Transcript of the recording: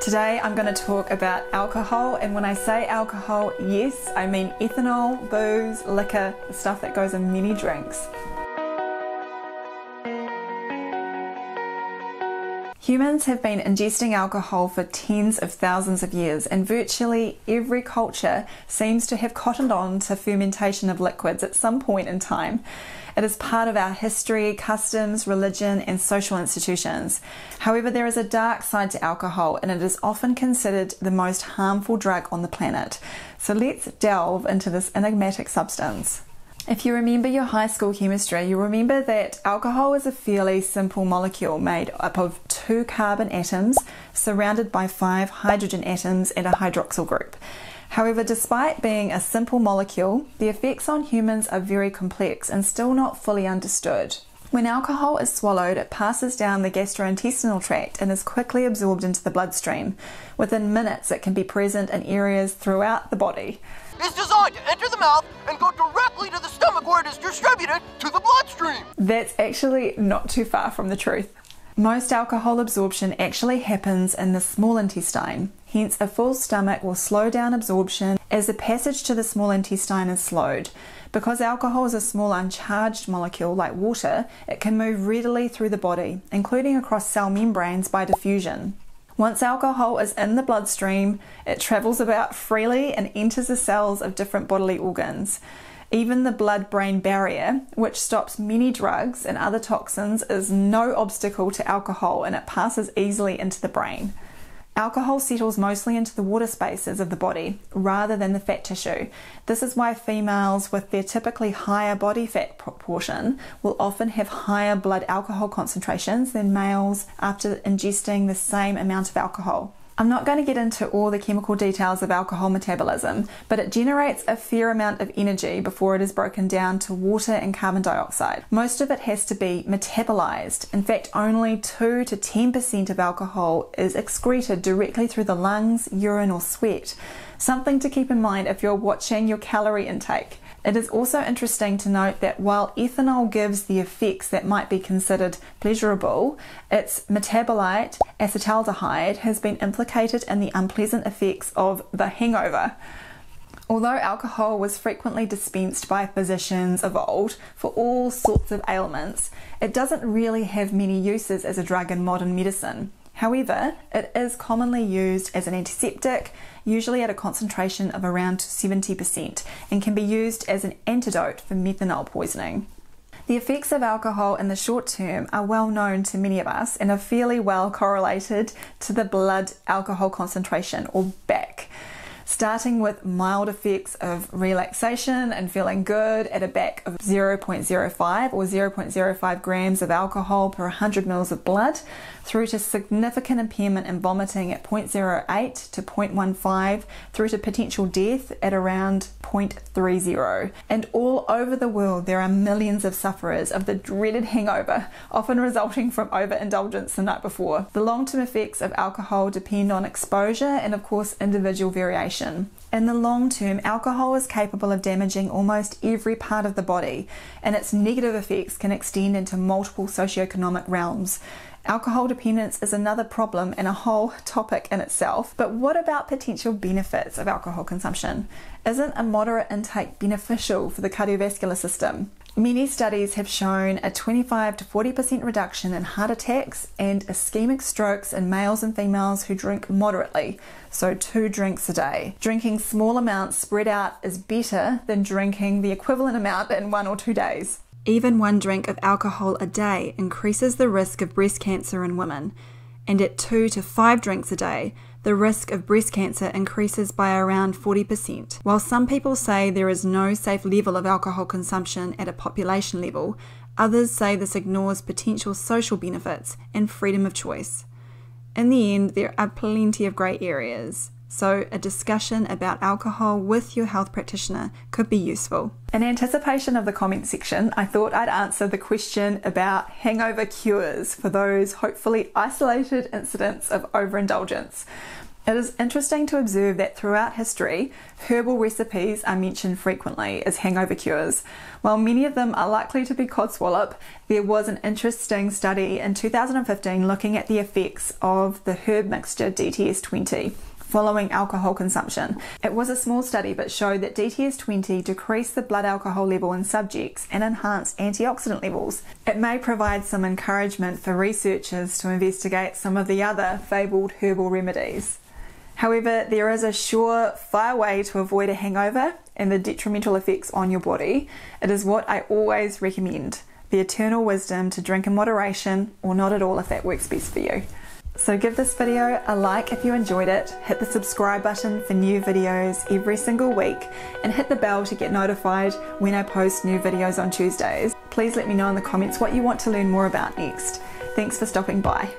Today I'm going to talk about alcohol, and when I say alcohol, yes, I mean ethanol, booze, liquor, the stuff that goes in many drinks. Humans have been ingesting alcohol for tens of thousands of years, and virtually every culture seems to have cottoned on to fermentation of liquids at some point in time. It is part of our history, customs, religion, and social institutions. However, there is a dark side to alcohol, and it is often considered the most harmful drug on the planet. So let's delve into this enigmatic substance. If you remember your high school chemistry, you'll remember that alcohol is a fairly simple molecule made up of two carbon atoms surrounded by five hydrogen atoms and a hydroxyl group. However, despite being a simple molecule, the effects on humans are very complex and still not fully understood. When alcohol is swallowed, it passes down the gastrointestinal tract and is quickly absorbed into the bloodstream. Within minutes, it can be present in areas throughout the body. It's designed to enter the mouth and go directly to the stomach, where it is distributed to the bloodstream. That's actually not too far from the truth. Most alcohol absorption actually happens in the small intestine. Hence, a full stomach will slow down absorption as the passage to the small intestine is slowed. Because alcohol is a small uncharged molecule like water, it can move readily through the body, including across cell membranes by diffusion. Once alcohol is in the bloodstream, it travels about freely and enters the cells of different bodily organs. Even the blood-brain barrier, which stops many drugs and other toxins, is no obstacle to alcohol, and it passes easily into the brain. Alcohol settles mostly into the water spaces of the body rather than the fat tissue. This is why females with their typically higher body fat proportion will often have higher blood alcohol concentrations than males after ingesting the same amount of alcohol. I'm not going to get into all the chemical details of alcohol metabolism, but it generates a fair amount of energy before it is broken down to water and carbon dioxide. Most of it has to be metabolized. In fact, only 2 to 10% of alcohol is excreted directly through the lungs, urine, or sweat. Something to keep in mind if you're watching your calorie intake. It is also interesting to note that while ethanol gives the effects that might be considered pleasurable, its metabolite, acetaldehyde, has been implicated in the unpleasant effects of the hangover. Although alcohol was frequently dispensed by physicians of old for all sorts of ailments, it doesn't really have many uses as a drug in modern medicine. However, it is commonly used as an antiseptic, usually at a concentration of around 70%, and can be used as an antidote for methanol poisoning. The effects of alcohol in the short term are well known to many of us and are fairly well correlated to the blood alcohol concentration, or BAC, starting with mild effects of relaxation and feeling good at a BAC of 0.05 or 0.05 grams of alcohol per 100 mils of blood, through to significant impairment and vomiting at 0.08 to 0.15, through to potential death at around 0.30. And all over the world, there are millions of sufferers of the dreaded hangover, often resulting from overindulgence the night before. The long-term effects of alcohol depend on exposure and, of course, individual variation. In the long term, alcohol is capable of damaging almost every part of the body, and its negative effects can extend into multiple socioeconomic realms. Alcohol dependence is another problem and a whole topic in itself. But what about potential benefits of alcohol consumption? Isn't a moderate intake beneficial for the cardiovascular system? Many studies have shown a 25 to 40% reduction in heart attacks and ischemic strokes in males and females who drink moderately, so 2 drinks a day. Drinking small amounts spread out is better than drinking the equivalent amount in 1 or 2 days. Even 1 drink of alcohol a day increases the risk of breast cancer in women, and at 2 to 5 drinks a day, the risk of breast cancer increases by around 40%. While some people say there is no safe level of alcohol consumption at a population level, others say this ignores potential social benefits and freedom of choice. In the end, there are plenty of grey areas, so a discussion about alcohol with your health practitioner could be useful. In anticipation of the comment section, I thought I'd answer the question about hangover cures for those hopefully isolated incidents of overindulgence. It is interesting to observe that throughout history, herbal recipes are mentioned frequently as hangover cures. While many of them are likely to be codswallop, there was an interesting study in 2015 looking at the effects of the herb mixture DTS20 following alcohol consumption. It was a small study but showed that DTS20 decreased the blood alcohol level in subjects and enhanced antioxidant levels. It may provide some encouragement for researchers to investigate some of the other fabled herbal remedies. However, there is a surefire way to avoid a hangover and the detrimental effects on your body. It is what I always recommend, the eternal wisdom to drink in moderation or not at all if that works best for you. So give this video a like if you enjoyed it, hit the subscribe button for new videos every single week, and hit the bell to get notified when I post new videos on Tuesdays. Please let me know in the comments what you want to learn more about next. Thanks for stopping by.